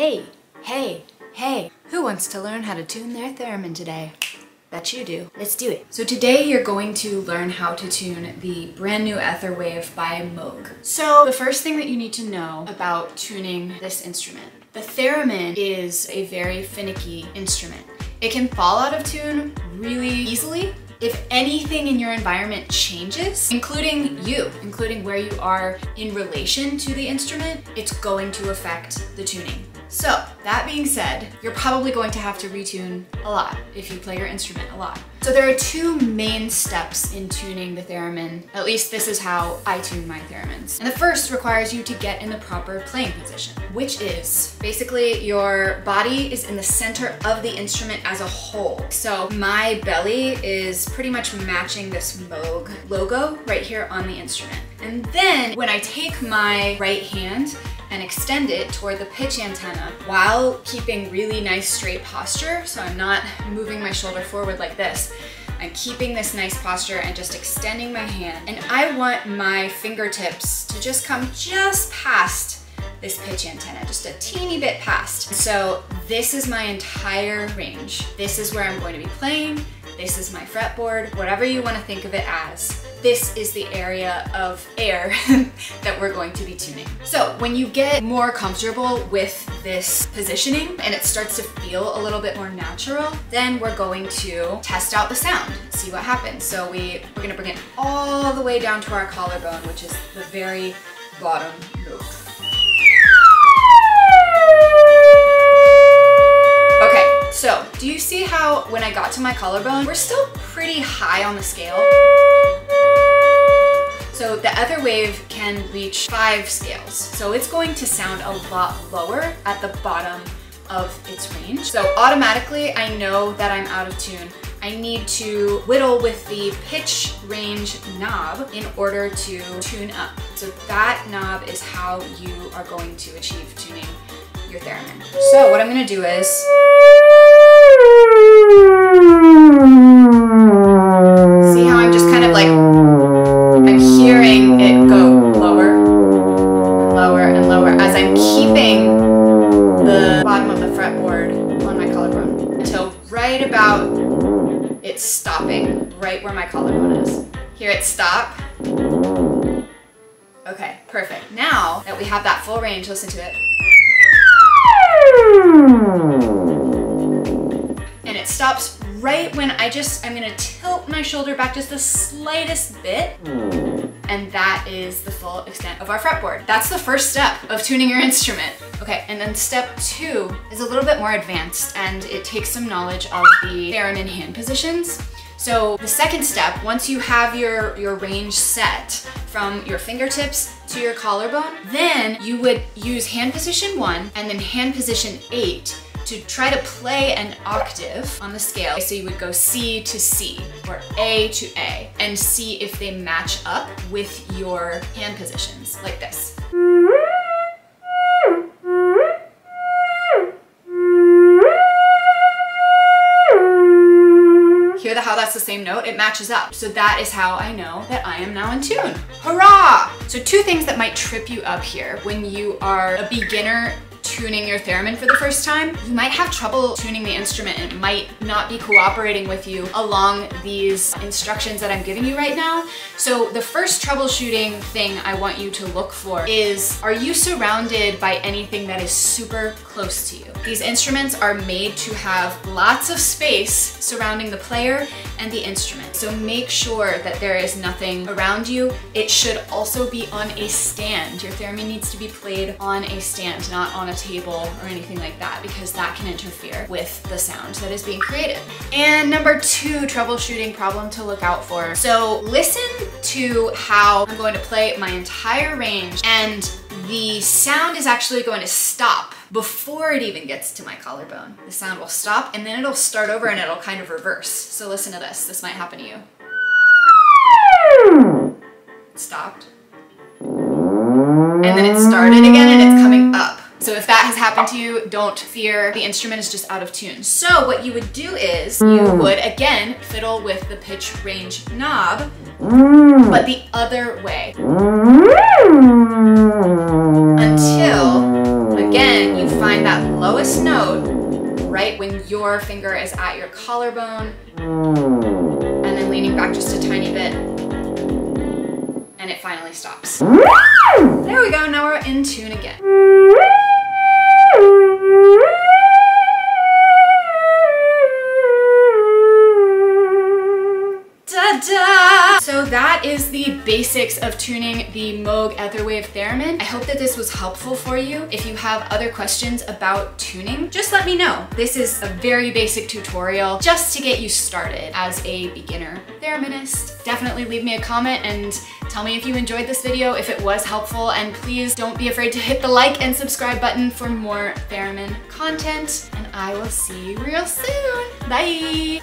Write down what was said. Hey! Who wants to learn how to tune their theremin today? Bet you do. Let's do it. So today you're going to learn how to tune the brand new Etherwave by Moog. So the first thing that you need to know about tuning this instrument. The theremin is a very finicky instrument. It can fall out of tune really easily. If anything in your environment changes, including you, including where you are in relation to the instrument, it's going to affect the tuning. So that being said, you're probably going to have to retune a lot if you play your instrument a lot. So there are two main steps in tuning the theremin. At least this is how I tune my theremins. And the first requires you to get in the proper playing position, which is basically your body is in the center of the instrument as a whole. So my belly is pretty much matching this Moog logo right here on the instrument. And then when I take my right hand and extend it toward the pitch antenna while keeping really nice straight posture, so I'm not moving my shoulder forward like this. I'm keeping this nice posture and just extending my hand. And I want my fingertips to just come just past this pitch antenna, just a teeny bit past. So this is my entire range. This is where I'm going to be playing. This is my fretboard, whatever you want to think of it as. This is the area of air that we're going to be tuning. So when you get more comfortable with this positioning and it starts to feel a little bit more natural, then we're going to test out the sound, see what happens. So we're gonna bring it all the way down to our collarbone, which is the very bottom note. Okay, so do you see how when I got to my collarbone, we're still pretty high on the scale? So the Etherwave can reach 5 scales. So it's going to sound a lot lower at the bottom of its range. So automatically I know that I'm out of tune. I need to whittle with the pitch range knob in order to tune up. So that knob is how you are going to achieve tuning your theremin. So what I'm gonna do is, see how I'm just kind of like, hearing it go lower, lower, and lower as I'm keeping the bottom of the fretboard on my collarbone until right about it's stopping right where my collarbone is. Hear it stop. Okay, perfect. Now that we have that full range, listen to it. And it stops right when I'm gonna tilt my shoulder back just the slightest bit. And that is the full extent of our fretboard. That's the first step of tuning your instrument. Okay, and then step 2 is a little bit more advanced and it takes some knowledge of the theremin hand positions. So the second step, once you have your range set from your fingertips to your collarbone, then you would use hand position 1 and then hand position 8 to try to play an octave on the scale. So you would go C to C or A to A and see if they match up with your hand positions like this. Hear how that's the same note? It matches up. So that is how I know that I am now in tune. Hurrah! So two things that might trip you up here when you are a beginner tuning your theremin for the first time, you might have trouble tuning the instrument and it might not be cooperating with you along these instructions that I'm giving you right now. So the first troubleshooting thing I want you to look for is, are you surrounded by anything that is super close to you? These instruments are made to have lots of space surrounding the player and the instrument. So make sure that there is nothing around you. It should also be on a stand. Your theremin needs to be played on a stand, not on a table or anything like that, because that can interfere with the sound that is being created. And number 2 troubleshooting problem to look out for. So listen to how I'm going to play my entire range and the sound is actually going to stop before it even gets to my collarbone. The sound will stop and then it'll start over and it'll kind of reverse. So listen to this. This might happen to you. It stopped. And then it started again and it's coming up. So if that has happened to you, don't fear. The instrument is just out of tune. So what you would do is you would again fiddle with the pitch range knob, but the other way. Until again, you find that that lowest note, right when your finger is at your collarbone, and then leaning back just a tiny bit, and it finally stops. There we go, now we're in tune again. So that is the basics of tuning the Moog Etherwave theremin. I hope that this was helpful for you. If you have other questions about tuning, just let me know. This is a very basic tutorial just to get you started as a beginner thereminist. Definitely leave me a comment and tell me if you enjoyed this video, if it was helpful, and please don't be afraid to hit the like and subscribe button for more theremin content. And I will see you real soon. Bye!